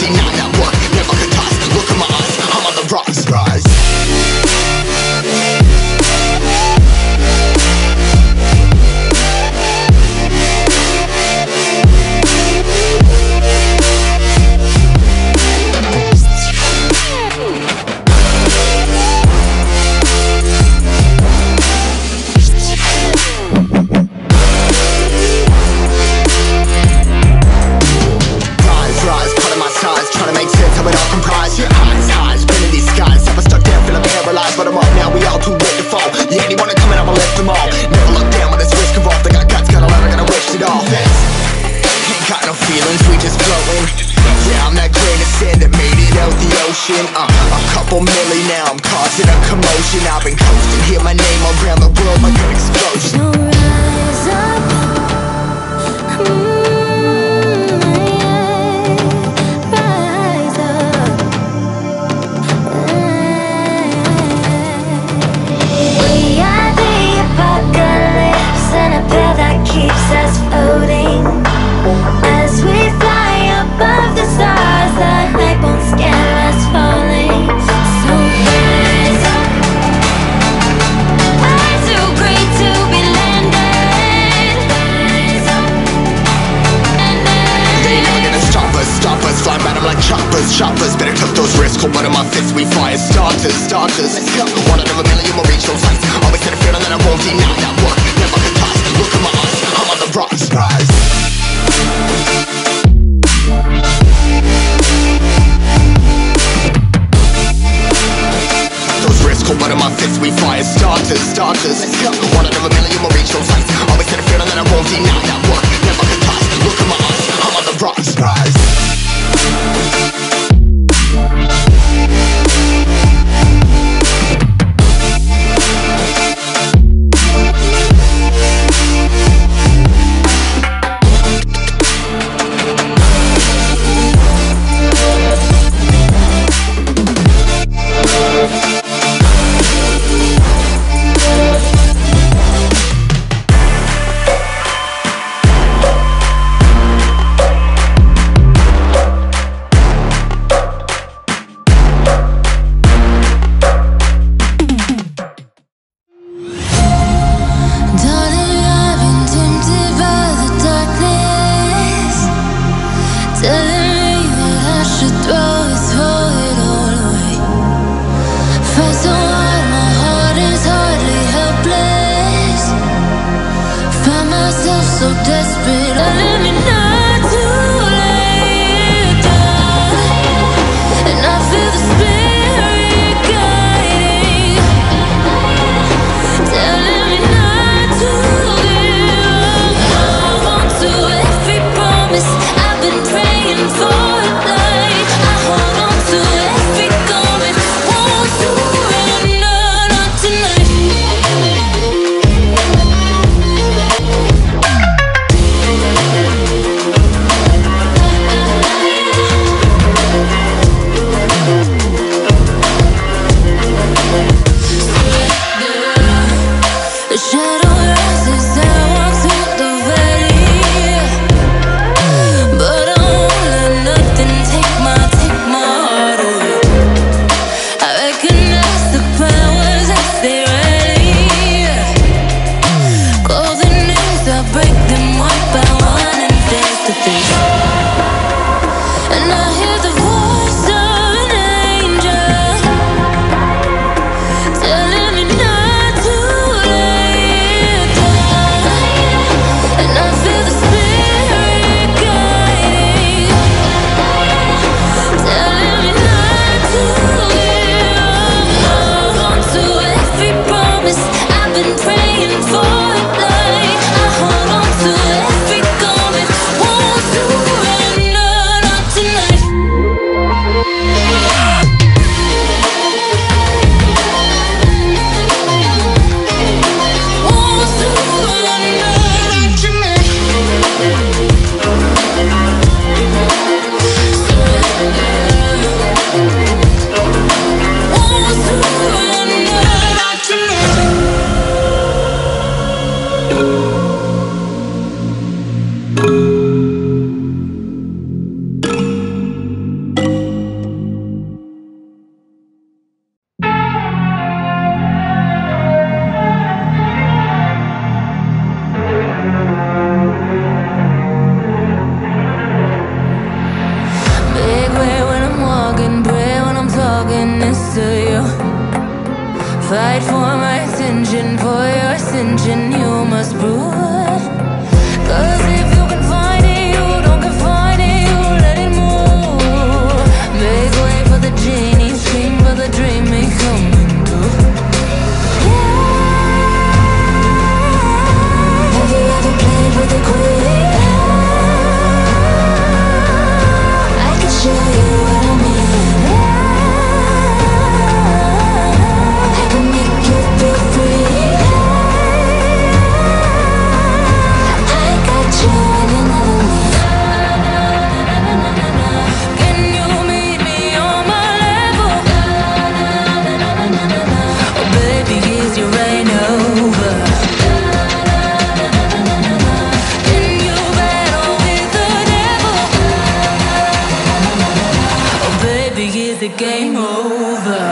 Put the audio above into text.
deny that work, never toss. Look in my eyes, I'm on the rise. A couple million now, I'm causing a commotion. I've been coasting, hear my name around the world like an explosion. So rise up, rise up. We are the apocalypse and a pair that keeps us floating. As we fly above the stars, the night won't scare us. Shoppers, better took those risks. Hold one of my fists, we fire starters. One out of a million will reach those heights. Always had a feeling that I won't deny that work. Never could toss. Look in my eyes, I'm on the rise. One of my fists, we fire starters. One out of a million will reach those heights. Always had a feeling that I won't deny that work. Never could toss. Look in my eyes, I'm on the rise. Tonight. kindness to you. Fight for my attention, for your ascension you must prove. 'Cause if you can find it, you don't confine it, you let it move. Make way for the genie, scream for the dream, it coming through. Yeah. Have you ever played with a queen? I can show you what I mean. I can make you feel free. I got you in another league. Can you meet me on my level? Oh, baby, is your reign over? Can you battle with the devil? Oh, baby, is the game over?